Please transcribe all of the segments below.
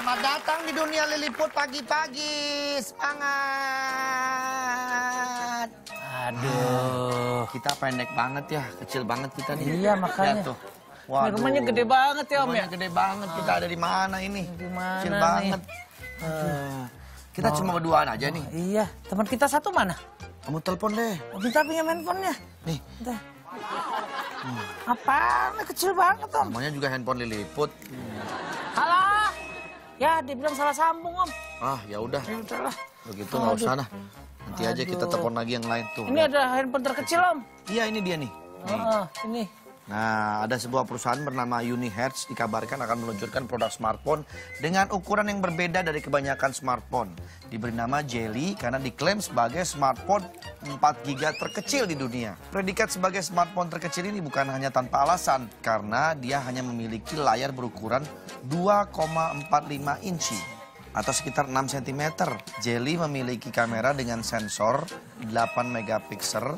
Selamat datang di dunia Lilliput pagi-pagi. Semangat. Aduh. Kita pendek banget ya. Kecil banget kita nih. Iya makanya. Lihat tuh. Waduh. Rumahnya gede banget ya om ya. Gede banget. Kita ada di mana ini? Dimana kecil nih? Banget. Kita cuma berduaan aja nih. Iya. Teman kita satu mana? Kamu telepon deh. Kita punya handphonenya. Nih. Bentar. Apaan? Kecil banget om. Namanya juga handphone Lilliput. Halo. Ya, dia bilang salah sambung om. Ah, ya udah. Begitu nggak usah lah. Nanti aja kita telepon lagi yang lain tuh. Ini ada handphone terkecil om. Iya, ini dia nih. Ini. Nah, ada sebuah perusahaan bernama Unihertz dikabarkan akan meluncurkan produk smartphone dengan ukuran yang berbeda dari kebanyakan smartphone. Diberi nama Jelly karena diklaim sebagai smartphone 4GB terkecil di dunia. Predikat sebagai smartphone terkecil ini bukan hanya tanpa alasan, karena dia hanya memiliki layar berukuran 2,45 inci atau sekitar 6 cm. Jelly memiliki kamera dengan sensor 8 megapiksel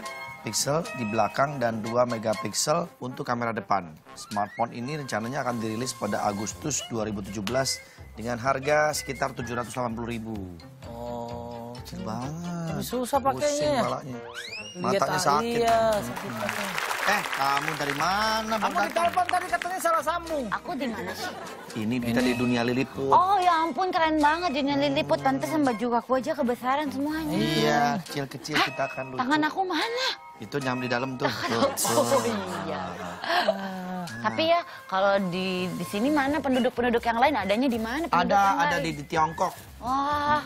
di belakang dan 2 megapiksel untuk kamera depan. Smartphone ini rencananya akan dirilis pada Agustus 2017 dengan harga sekitar 780.000. Oh, kecil banget. Tapi susah pakainya ya. Matanya sakit. Iya, sakit pakainya. Kamu dari mana? Aku ditelepon tadi katanya salah sambung. Aku di mana sih? Ini kita di dunia Lilliput. Oh ya ampun, keren banget dunia Lilliput. Pantesan baju aku aja kebesaran semuanya. Iya, kecil-kecil kita akan lucu. Tangan aku mana? Itu nyam di dalam tuh. Oh iya. Tapi ya kalau di sini mana penduduk-penduduk yang lain adanya di mana? Ada di Tiongkok. Wah,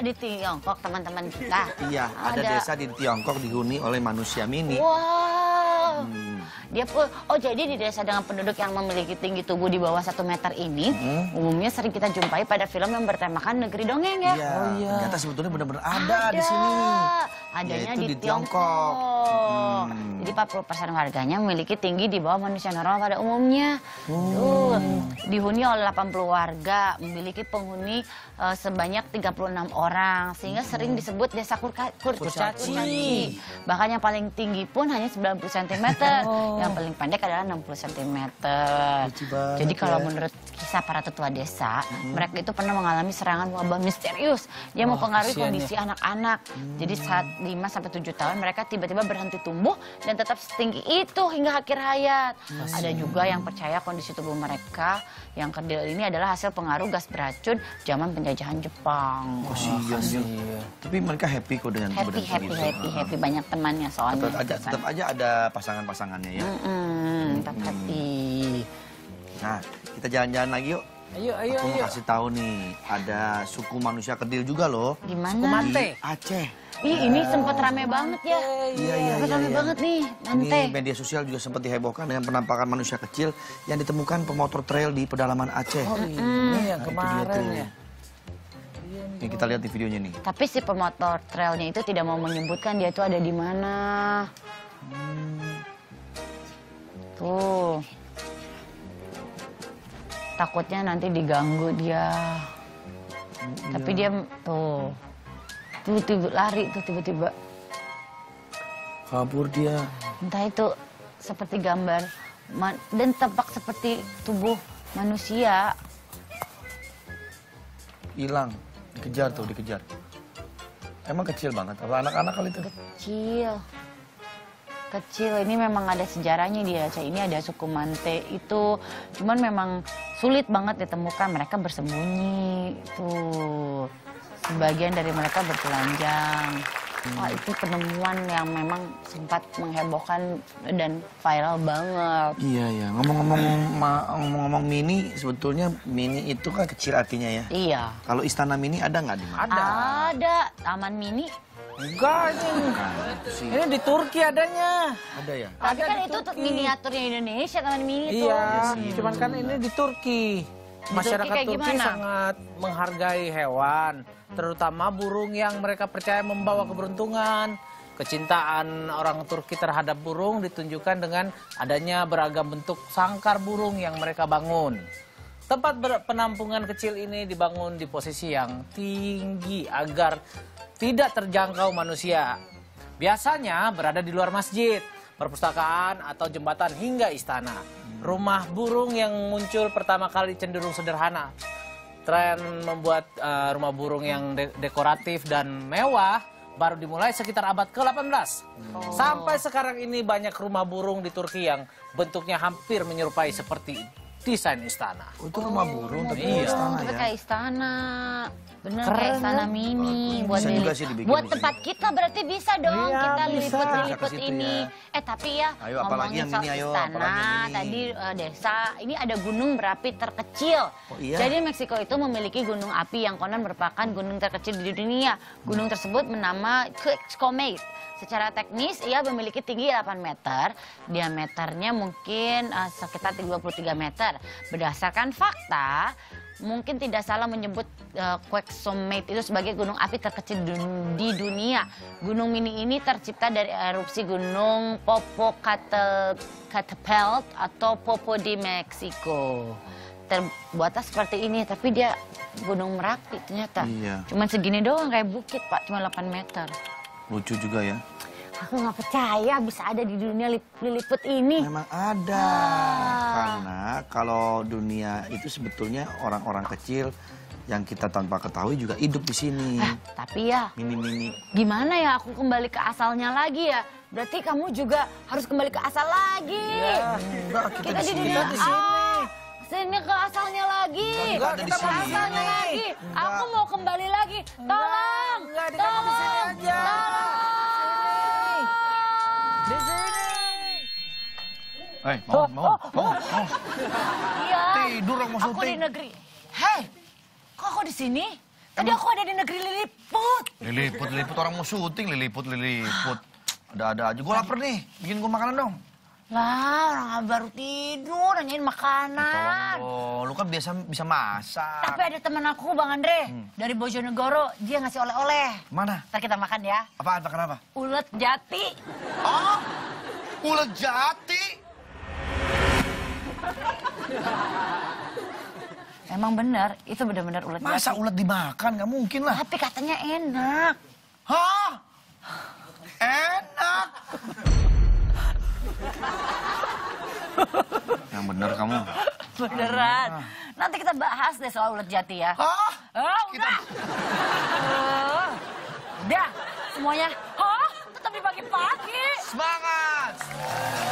di Tiongkok teman-teman kita. Iya, ada desa di Tiongkok dihuni oleh manusia mini. Wah. Dia pun, jadi di desa dengan penduduk yang memiliki tinggi tubuh di bawah 1 meter ini umumnya sering kita jumpai pada film yang bertemakan negeri dongeng ya. Iya, ternyata sebetulnya benar-benar ada di sini. Adanya di Tiongkok. Jadi 40% warganya memiliki tinggi di bawah manusia normal pada umumnya. Dihuni oleh 80 warga, memiliki penghuni sebanyak 36 orang, sehingga sering disebut desa kurcaci. Bahkan yang paling tinggi pun hanya 90 cm. Yang paling pendek adalah 60 cm. Jadi kalau menurut kisah para tetua desa, mereka itu pernah mengalami serangan wabah misterius. Dia mempengaruhi kondisi anak-anak. Jadi saat 5-7 tahun mereka tiba-tiba berhenti tumbuh dan tetap setinggi itu hingga akhir hayat. Ada juga yang percaya kondisi tubuh mereka yang kerdil ini adalah hasil pengaruh gas beracun zaman penjajahan Jepang. Tapi mereka happy kok dengan keberadaan happy, gitu. Happy banyak temannya soalnya. Tetap aja ada pasangan-pasangannya ya. Tetap happy. Nah, kita jalan-jalan lagi yuk. Ayo. Aku mau kasih tahu nih, ada suku manusia kerdil juga loh. Gimana? Suku Mante. Aceh. Ih, ini sempat rame banget ya. Iya, banget nih, Mante. Ini media sosial juga sempat dihebohkan dengan penampakan manusia kecil yang ditemukan pemotor trail di pedalaman Aceh. Oh, ini yang kemarin ya. Ini kita lihat di videonya nih. Tapi si pemotor trailnya itu tidak mau menyebutkan dia itu ada di mana. Tuh. Takutnya nanti diganggu dia. Tapi dia tuh tiba-tiba lari tuh tiba-tiba. Kabur dia. Entah itu seperti gambar dan tampak seperti tubuh manusia. Hilang, dikejar. Emang kecil banget apa anak-anak kali itu? Kecil, ini memang ada sejarahnya di Aceh ini, ada suku Mante itu, cuman memang sulit banget ditemukan, mereka bersembunyi, tuh sebagian dari mereka bertelanjang. Wah, itu penemuan yang memang sempat menghebohkan dan viral banget. Iya. Ngomong-ngomong mini, sebetulnya mini itu kan kecil artinya ya. Iya. Kalau istana mini ada nggak di mana? Ada. Taman mini. Enggak, ini di Turki adanya. Ada ya? Tapi kan itu miniaturnya Indonesia, taman mini itu. Iya, cuman kan ini di Turki. Masyarakat Turki sangat menghargai hewan, terutama burung yang mereka percaya membawa keberuntungan. Kecintaan orang Turki terhadap burung ditunjukkan dengan adanya beragam bentuk sangkar burung yang mereka bangun. Tempat penampungan kecil ini dibangun di posisi yang tinggi agar tidak terjangkau manusia. Biasanya berada di luar masjid, perpustakaan, atau jembatan hingga istana. Rumah burung yang muncul pertama kali cenderung sederhana. Tren membuat rumah burung yang dekoratif dan mewah baru dimulai sekitar abad ke-18. Sampai sekarang ini banyak rumah burung di Turki yang bentuknya hampir menyerupai seperti desain istana. Itu rumah burung tapi istana ya. Kayak istana. Bener kayak istana mini buat tempat kita berarti bisa dong ya, kita liput-liput ini. Ya. Tapi ya ayo, ngomongin soal istana tadi desa, ini ada gunung berapi terkecil. Oh, iya? Jadi Meksiko itu memiliki gunung api yang konon merupakan gunung terkecil di dunia. Gunung tersebut menama Xcomet. Secara teknis ia memiliki tinggi 8 meter, diameternya mungkin sekitar 33 meter. Berdasarkan fakta, mungkin tidak salah menyebut Quexomet itu sebagai gunung api terkecil di dunia. Gunung mini ini tercipta dari erupsi gunung Popocatépetl atau Popo di Meksiko. Terbuatnya seperti ini, tapi dia gunung merapi ternyata. Iya. Cuman segini doang kayak bukit Pak, cuma 8 meter. Lucu juga ya. Aku nggak percaya bisa ada di dunia liliput ini. Memang ada. Karena kalau dunia itu sebetulnya orang-orang kecil yang kita tanpa ketahui juga hidup di sini. Tapi ya. Mini-mini. Gimana ya aku kembali ke asalnya lagi ya? Berarti kamu juga harus kembali ke asal lagi. Ya, enggak, kita di dunia di sini. Sini ke asalnya lagi. Enggak, kita ke asalnya lagi. Enggak. Aku mau kembali lagi. Tolong. Enggak, tolong. Hei, mau. Iya. Tidur dong maksudnya. Aku di negeri. Hei, kok aku di sini? Tadi aku ada di negeri liliput. Liliput orang mau syuting liliput. Ada aja. Gue lapar nih. Bikin gue makanan dong. Lah, orang baru tidur nanyain makanan. Oh, lu kan biasa bisa masak. Tapi ada teman aku Bang Andre dari Bojonegoro, dia ngasih oleh-oleh. Mana? Ntar kita makan ya. Apaan? Makan apa? Ulet jati. Oh, ulet jati. Emang bener, itu benar-benar ulet. Masa ulet dimakan? Gak mungkin lah. Tapi katanya enak. Hah? Enak? Yang bener kamu. Beneran. Nanti kita bahas deh soal ulet jati ya. Hah? Udah. Udah, semuanya. Hah? Tetap di pagi-pagi. Semangat.